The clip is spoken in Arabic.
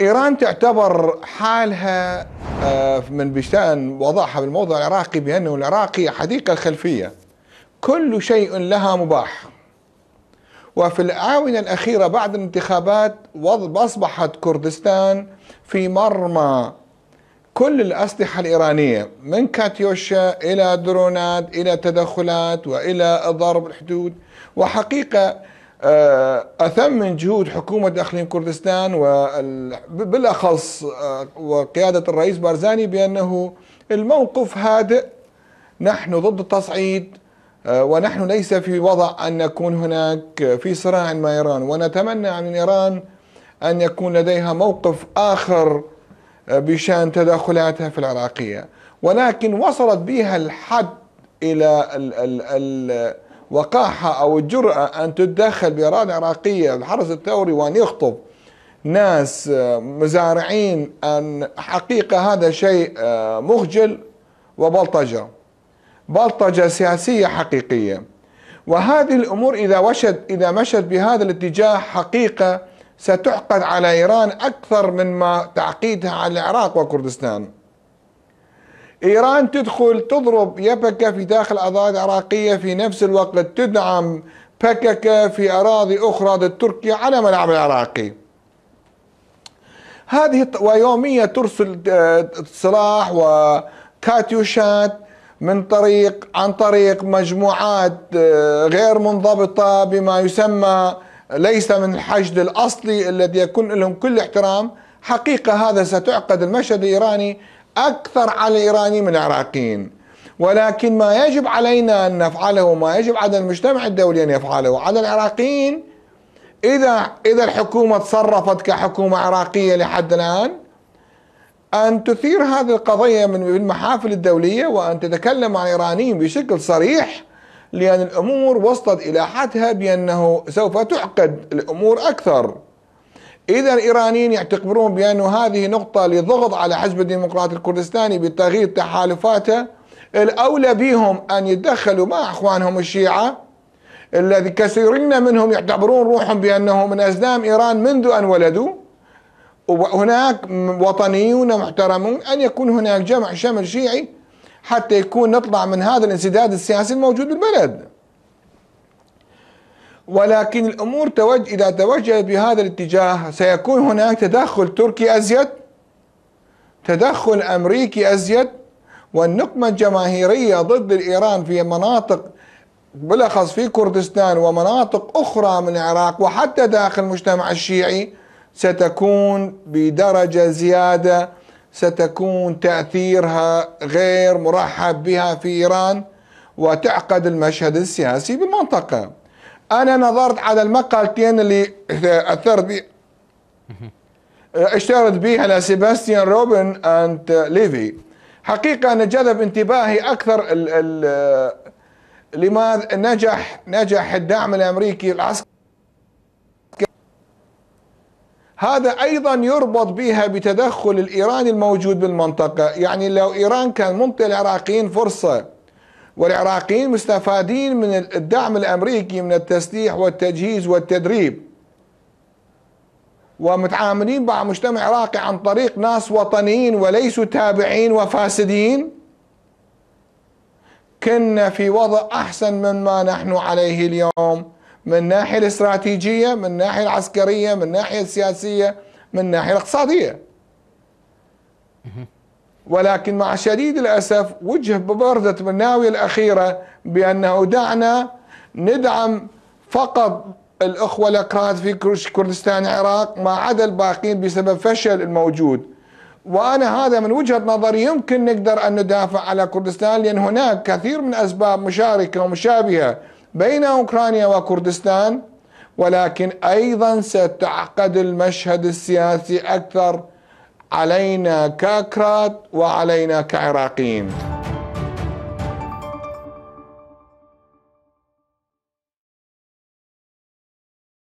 إيران تعتبر حالها من بيشتان وضعها بالموضوع العراقي بأنه العراقي حديقة خلفية، كل شيء لها مباح. وفي الآونة الأخيرة بعد الانتخابات أصبحت كردستان في مرمى كل الأسلحة الإيرانية، من كاتيوشا إلى درونات إلى تدخلات وإلى ضرب الحدود. وحقيقة أثمن جهود حكومة إقليم كردستان وبالأخص وقيادة الرئيس بارزاني بأنه الموقف هادئ، نحن ضد التصعيد ونحن ليس في وضع أن نكون هناك في صراع مع إيران، ونتمنى عن إيران أن يكون لديها موقف آخر بشأن تدخلاتها في العراقية. ولكن وصلت بها الحد إلى وقاحة أو الجرأة أن تتدخل بإرادة عراقية، الحرس الثوري، وأن يخطب ناس مزارعين. أن حقيقة هذا شيء مخجل وبلطجة سياسية حقيقية. وهذه الأمور إذا مشت بهذا الاتجاه حقيقة ستحقد على إيران أكثر مما تعقيدها على العراق وكردستان. إيران تدخل تضرب يبكة في داخل أراضي عراقية، في نفس الوقت تدعم بككة في أراضي أخرى ضد تركيا على ملعب العراقي. هذه ويومية ترسل سلاح وكاتيوشات عن طريق مجموعات غير منضبطة بما يسمى ليس من الحشد الأصلي الذي يكون لهم كل احترام. حقيقة هذا ستعقد المشهد الإيراني أكثر على الإيراني من العراقيين. ولكن ما يجب علينا أن نفعله وما يجب على المجتمع الدولي أن يفعله على العراقيين، إذا الحكومة تصرفت كحكومة عراقية لحد الآن، أن تثير هذه القضية من المحافل الدولية وأن تتكلم عن الإيرانيين بشكل صريح، لأن الأمور وصلت إلى حدها بأنه سوف تعقد الأمور أكثر. إذا الإيرانيين يعتبرون بأن هذه نقطة لضغط على حزب الديمقراطي الكردستاني بتغيير تحالفاته، الأولى بهم أن يتدخلوا مع إخوانهم الشيعة الذي كثيرين منهم يعتبرون روحهم بأنهم من أزلام إيران منذ أن ولدوا. وهناك وطنيون محترمون أن يكون هناك جمع شمل شيعي حتى يكون نطلع من هذا الانسداد السياسي الموجود بالبلد. ولكن الأمور إذا توجهت بهذا الاتجاه سيكون هناك تدخل تركي أزيد، تدخل أمريكي أزيد، والنقمة الجماهيرية ضد إيران في مناطق بالأخص في كردستان ومناطق أخرى من العراق وحتى داخل المجتمع الشيعي ستكون بدرجة زيادة، ستكون تأثيرها غير مرحب بها في إيران وتعقد المشهد السياسي بالمنطقة. أنا نظرت على المقالتين اللي اشترت بها سيباستيان روبن أند ليفي. حقيقة أن جذب انتباهي أكثر لماذا نجح الدعم الأمريكي العسكري. هذا أيضا يربط بها بتدخل الإيراني الموجود بالمنطقة. يعني لو إيران كان منطق العراقيين فرصة، والعراقيين مستفادين من الدعم الأمريكي من التسليح والتجهيز والتدريب، ومتعاملين مع مجتمع عراقي عن طريق ناس وطنيين وليسوا تابعين وفاسدين، كنا في وضع أحسن مما نحن عليه اليوم، من الناحية الاستراتيجية، من الناحية العسكرية، من الناحية السياسية، من الناحية الاقتصادية. ولكن مع شديد الأسف وجه ببردة من الناوية الأخيرة بأنه دعنا ندعم فقط الأخوة الأكراد في كردستان العراق ما عدا الباقين بسبب فشل الموجود. وأنا هذا من وجهة نظري يمكن نقدر أن ندافع على كردستان، لأن هناك كثير من أسباب مشاركة ومشابهة بين أوكرانيا وكردستان. ولكن أيضا ستعقد المشهد السياسي أكثر علينا كأكراد وعلينا كعراقيين.